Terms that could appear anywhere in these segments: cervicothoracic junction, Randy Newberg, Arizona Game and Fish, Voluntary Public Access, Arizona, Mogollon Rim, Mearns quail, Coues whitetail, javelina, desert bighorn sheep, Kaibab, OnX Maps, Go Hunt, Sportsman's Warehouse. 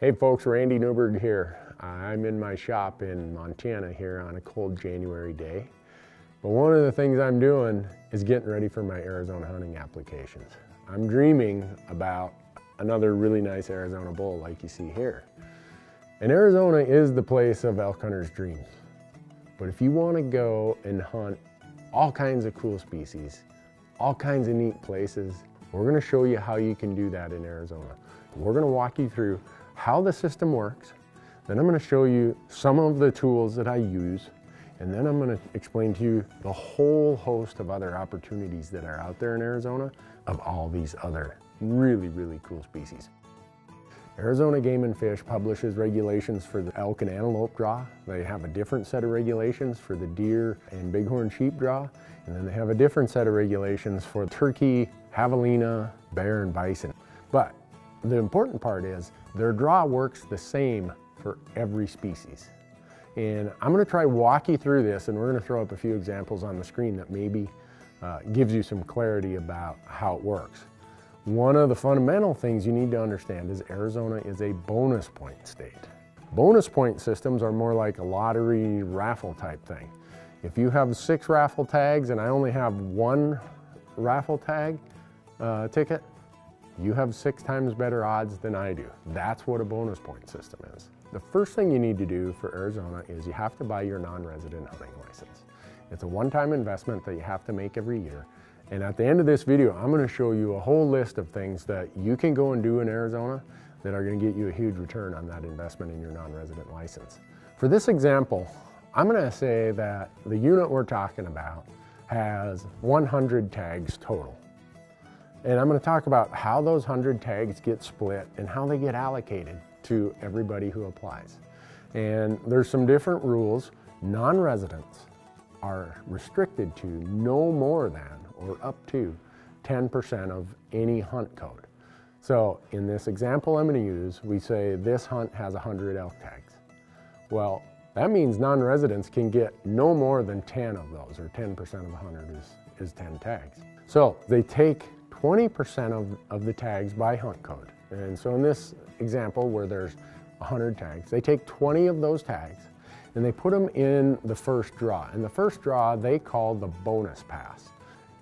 Hey folks, Randy Newberg here. I'm in my shop in Montana here on a cold January day. But one of the things I'm doing is getting ready for my Arizona hunting applications. I'm dreaming about another really nice Arizona bull like you see here. And Arizona is the place of elk hunters' dreams. But if you want to go and hunt all kinds of cool species, all kinds of neat places, we're going to show you how you can do that in Arizona. We're going to walk you through how the system works, then I'm going to show you some of the tools that I use, and then I'm going to explain to you the whole host of other opportunities that are out there in Arizona of all these other really cool species. Arizona Game and Fish publishes regulations for the elk and antelope draw. They have a different set of regulations for the deer and bighorn sheep draw, and then they have a different set of regulations for turkey, javelina, bear, and bison. But the important part is their draw works the same for every species. And I'm going to try walk you through this, and we're going to throw up a few examples on the screen that maybe gives you some clarity about how it works. One of the fundamental things you need to understand is Arizona is a bonus point state. Bonus point systems are more like a lottery raffle type thing. If you have 6 raffle tags and I only have 1 raffle tag ticket, you have 6 times better odds than I do. That's what a bonus point system is. The first thing you need to do for Arizona is you have to buy your non-resident hunting license. It's a one-time investment that you have to make every year. And at the end of this video, I'm going to show you a whole list of things that you can go and do in Arizona that are going to get you a huge return on that investment in your non-resident license. For this example, I'm going to say that the unit we're talking about has 100 tags total. And I'm going to talk about how those 100 tags get split and how they get allocated to everybody who applies. And there's some different rules. Non-residents are restricted to no more than or up to 10% of any hunt code. So in this example I'm going to use, we say this hunt has 100 elk tags. Well, that means non-residents can get no more than 10 of those, or 10% of 100 is 10 tags. So they take 20% of the tags by hunt code. And so in this example where there's 100 tags, they take 20 of those tags and they put them in the first draw. And the first draw they call the bonus pass.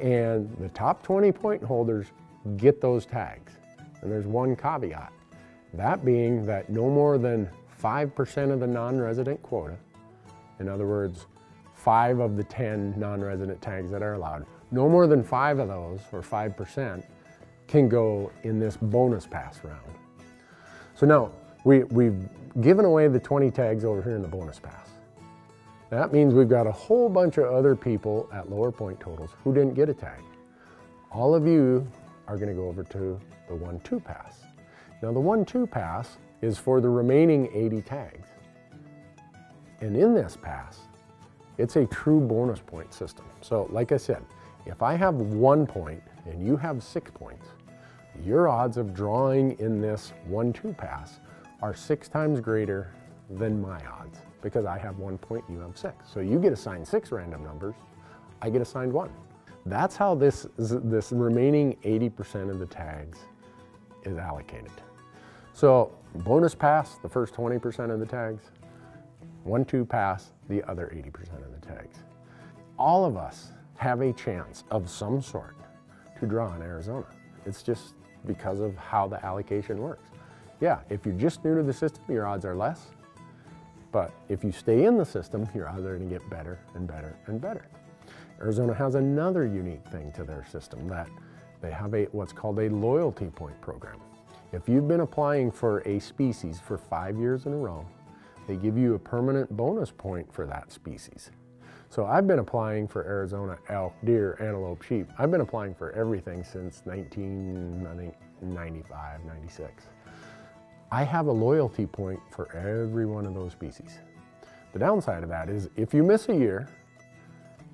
And the top 20 point holders get those tags. And there's one caveat, that being that no more than 5% of the non-resident quota, in other words, 5 of the 10 non-resident tags that are allowed, no more than 5 of those, or 5%, can go in this bonus pass round. So now, we've given away the 20 tags over here in the bonus pass. That means we've got a whole bunch of other people at lower point totals who didn't get a tag. All of you are going to go over to the 1-2 pass. Now the 1-2 pass is for the remaining 80 tags. And in this pass, it's a true bonus point system. So like I said, if I have 1 point and you have 6 points, your odds of drawing in this 1-2 pass are 6 times greater than my odds, because I have 1 point, you have 6. So you get assigned 6 random numbers, I get assigned 1. That's how this remaining 80% of the tags is allocated. So bonus pass, the first 20% of the tags, 1-2 pass, the other 80% of the tags. All of us have a chance of some sort to draw in Arizona. It's just because of how the allocation works. Yeah, if you're just new to the system, your odds are less, but if you stay in the system, your odds are going to get better and better and better. Arizona has another unique thing to their system, that they have what's called a loyalty point program. If you've been applying for a species for 5 years in a row, they give you a permanent bonus point for that species. So I've been applying for Arizona elk, deer, antelope, sheep. I've been applying for everything since 1995, 96. I have a loyalty point for every one of those species. The downside of that is if you miss a year,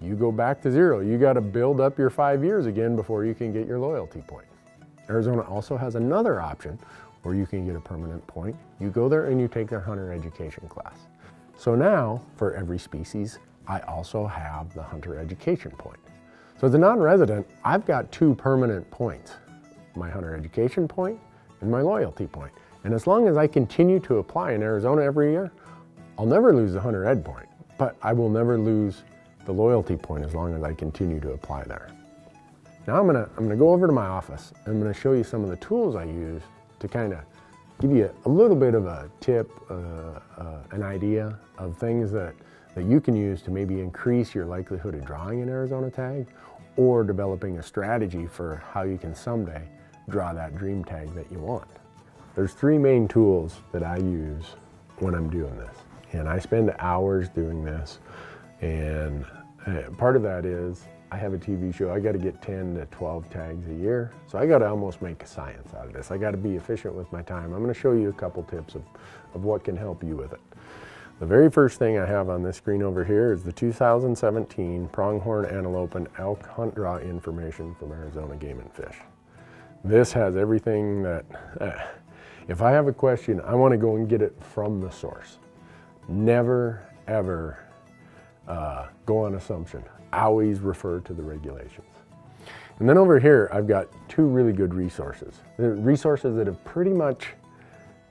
you go back to zero. You got to build up your 5 years again before you can get your loyalty point. Arizona also has another option where you can get a permanent point. You go there and you take their hunter education class. So now for every species, I also have the hunter education point. So as a non-resident, I've got 2 permanent points, my hunter education point and my loyalty point. And as long as I continue to apply in Arizona every year, I'll never lose the hunter ed point, but I will never lose the loyalty point as long as I continue to apply there. Now I'm gonna go over to my office and I'm gonna show you some of the tools I use to kind of give you a little bit of a tip, an idea of things that you can use to maybe increase your likelihood of drawing an Arizona tag or developing a strategy for how you can someday draw that dream tag that you want. There's three main tools that I use when I'm doing this, and I spend hours doing this, and part of that is I have a TV show. I got to get 10 to 12 tags a year, so I got to almost make a science out of this. I got to be efficient with my time. I'm going to show you a couple tips of what can help you with it. The very first thing I have on this screen over here is the 2017 Pronghorn Antelope and Elk Hunt Draw information from Arizona Game and Fish. This has everything that, if I have a question, I want to go and get it from the source. Never, ever go on assumption. I always refer to the regulations. And then over here, I've got two really good resources. They're resources that have pretty much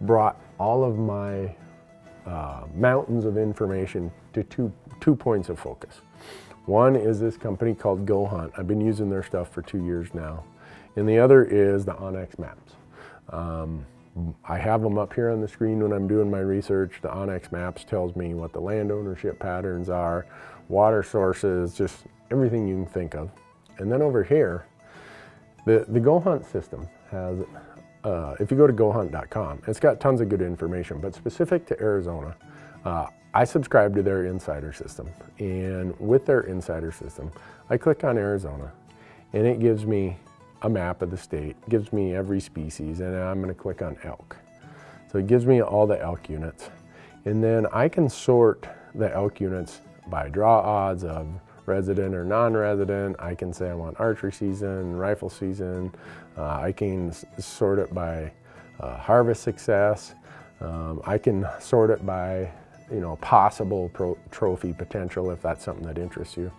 brought all of my mountains of information to two points of focus. One is this company called Go Hunt. I've been using their stuff for 2 years now. And the other is the OnX Maps. I have them up here on the screen when I'm doing my research. The OnX Maps tells me what the land ownership patterns are, water sources, just everything you can think of. And then over here, the Go Hunt system has, if you go to gohunt.com, it's got tons of good information, but specific to Arizona, I subscribe to their insider system. And with their insider system, I click on Arizona and it gives me a map of the state, gives me every species, and I'm gonna click on elk. So it gives me all the elk units. And then I can sort the elk units by draw odds of resident or non-resident. I can say I want archery season, rifle season. I can sort it by harvest success. I can sort it by, you know, possible trophy potential if that's something that interests you.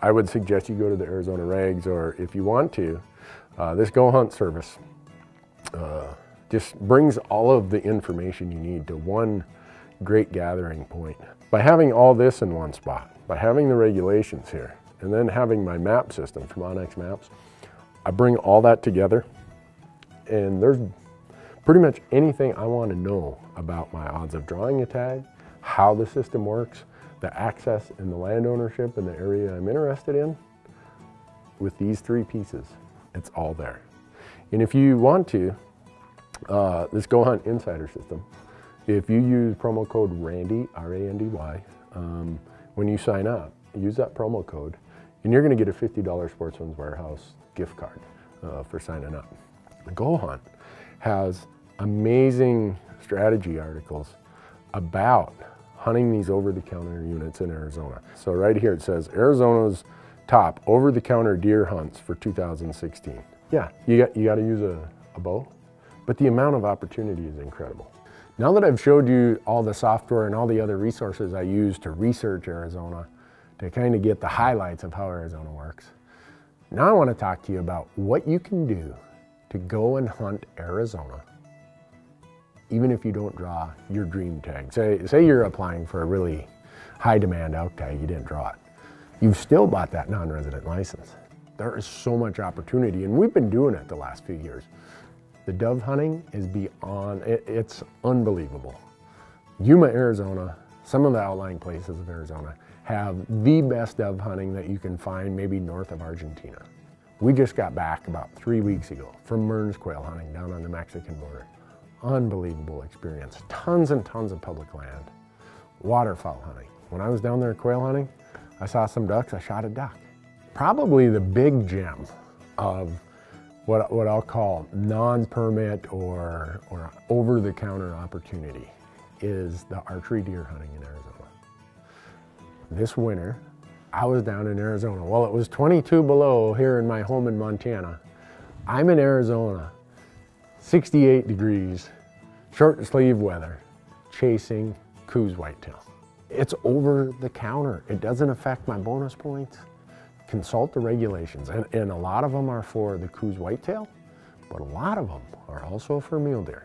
I would suggest you go to the Arizona regs, or if you want to, this Go Hunt service just brings all of the information you need to one great gathering point. By having all this in one spot, by having the regulations here, and then having my map system from OnX Maps, I bring all that together, and there's pretty much anything I want to know about my odds of drawing a tag, how the system works, the access and the land ownership and the area I'm interested in. With these three pieces, it's all there. And if you want to, this Go Hunt Insider System, if you use promo code Randy, R-A-N-D-Y, when you sign up, use that promo code, and you're gonna get a $50 Sportsman's Warehouse gift card for signing up. Go Hunt has amazing strategy articles about hunting these over-the-counter units in Arizona. So right here it says, Arizona's top over-the-counter deer hunts for 2016. Yeah, you got to use a bow, but the amount of opportunity is incredible. Now that I've showed you all the software and all the other resources I use to research Arizona, to kind of get the highlights of how Arizona works, now I want to talk to you about what you can do to go and hunt Arizona even if you don't draw your dream tag. Say you're applying for a really high demand elk tag, you didn't draw it. You've still bought that non-resident license. There is so much opportunity, and we've been doing it the last few years. The dove hunting is beyond, it's unbelievable. Yuma, Arizona, some of the outlying places of Arizona have the best dove hunting that you can find, maybe north of Argentina. We just got back about 3 weeks ago from Mearns quail hunting down on the Mexican border. Unbelievable experience. Tons and tons of public land. Waterfowl hunting. When I was down there quail hunting, I saw some ducks, I shot a duck. Probably the big gem of what I'll call non-permit or over-the-counter opportunity is the archery deer hunting in Arizona. This winter, I was down in Arizona. Well, it was 22 below here in my home in Montana. I'm in Arizona. 68 degrees, short sleeve weather, chasing Coues whitetail. It's over the counter. It doesn't affect my bonus points. Consult the regulations, and a lot of them are for the Coues whitetail, but a lot of them are also for mule deer.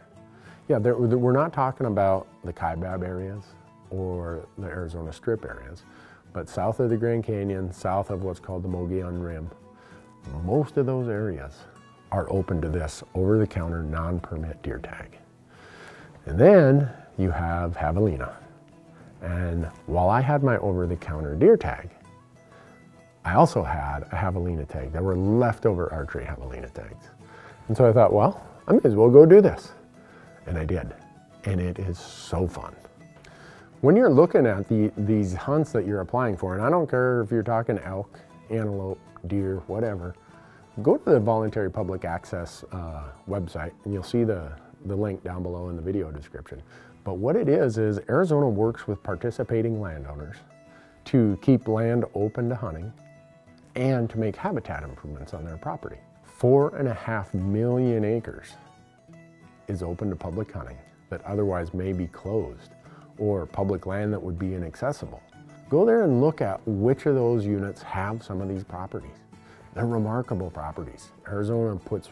Yeah, we're not talking about the Kaibab areas or the Arizona Strip areas, but south of the Grand Canyon, south of what's called the Mogollon Rim, most of those areas are open to this over-the-counter non-permit deer tag. And then you have javelina. And while I had my over-the-counter deer tag, I also had a javelina tag. There were leftover archery javelina tags. And so I thought, well, I may as well go do this. And I did. And it is so fun. When you're looking at these hunts that you're applying for, and I don't care if you're talking elk, antelope, deer, whatever, go to the Voluntary Public Access website, and you'll see the link down below in the video description. But what it is Arizona works with participating landowners to keep land open to hunting and to make habitat improvements on their property. 4.5 million acres is open to public hunting that otherwise may be closed, or public land that would be inaccessible. Go there and look at which of those units have some of these properties. They're remarkable properties. Arizona puts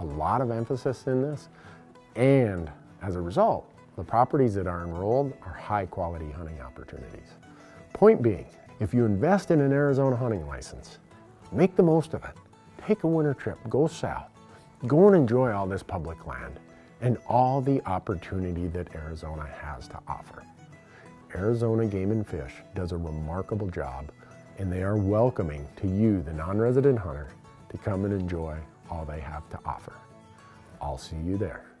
a lot of emphasis in this, and as a result, the properties that are enrolled are high quality hunting opportunities. Point being, if you invest in an Arizona hunting license, make the most of it. Take a winter trip, go south, go and enjoy all this public land and all the opportunity that Arizona has to offer. Arizona Game and Fish does a remarkable job, and they are welcoming to you, the non-resident hunter, to come and enjoy all they have to offer. I'll see you there.